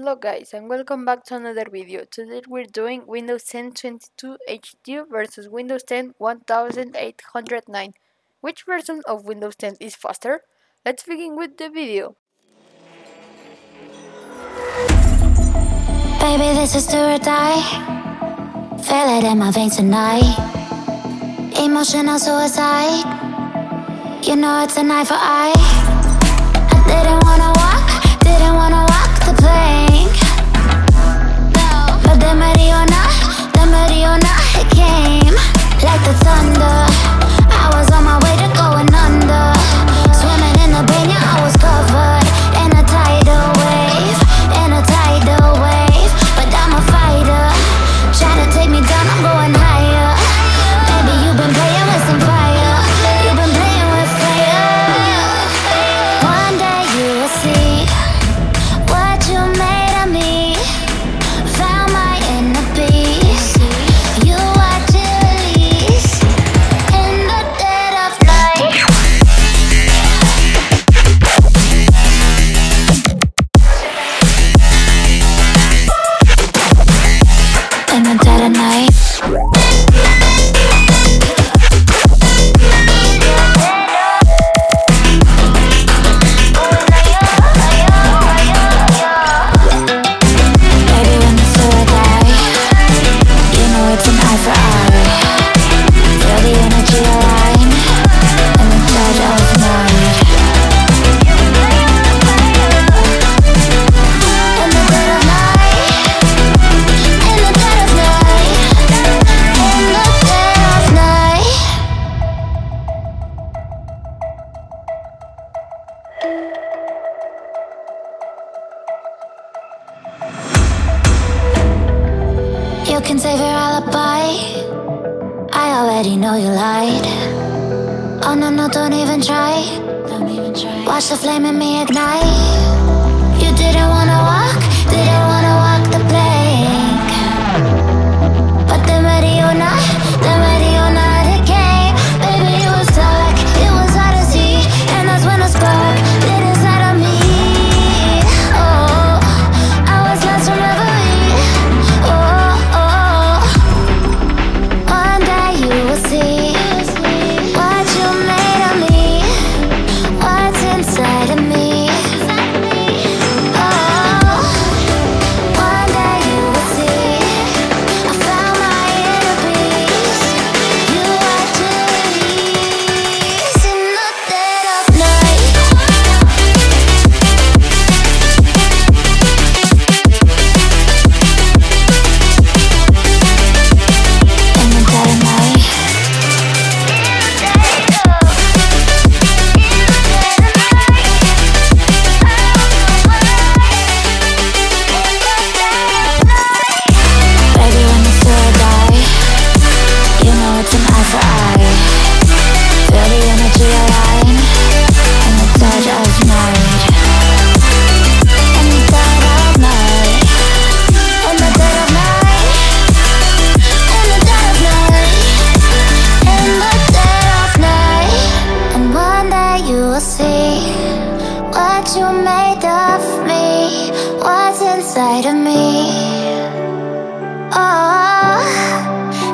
Hello guys, and welcome back to another video. Today we're doing Windows 10 22H2 versus Windows 10 1809. Which version of Windows 10 is faster? Let's begin with the video. Baby, this is do or die. Feel it in my veins tonight. Emotional suicide. You know it's an eye for eye. I didn't wanna walk, didn't wanna walk the plane. You can save your alibi. I already know you lied. Oh no, no, don't even try. Watch the flame in me ignite. You didn't wanna walk, didn't wanna walk the plank. But the Mariona, the Mariona, it came. Baby, you was stuck, it was hard to see. And that's when the spark lit inside of me. Oh, I was lost from reverie. Oh, you made of me, what's inside of me. Oh,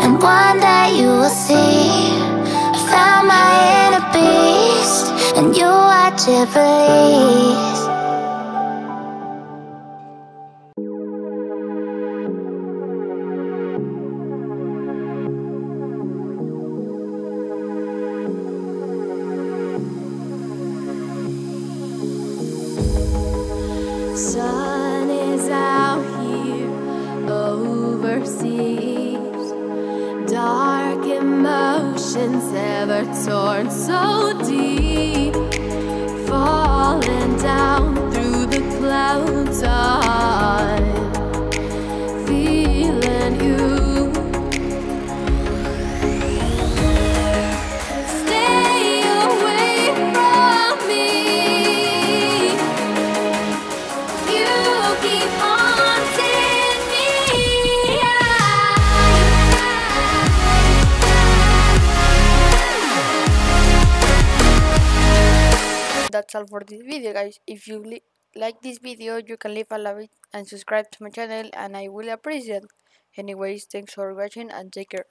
and one day you will see I found my inner beast, and you are Jubilees. Sun is out here overseas. Dark emotions ever torn so deep, falling down through the clouds. I'm feeling you. That's all for this video guys. If you like this video, you can leave a like and subscribe to my channel, and I will appreciate. Anyways, thanks for watching and take care.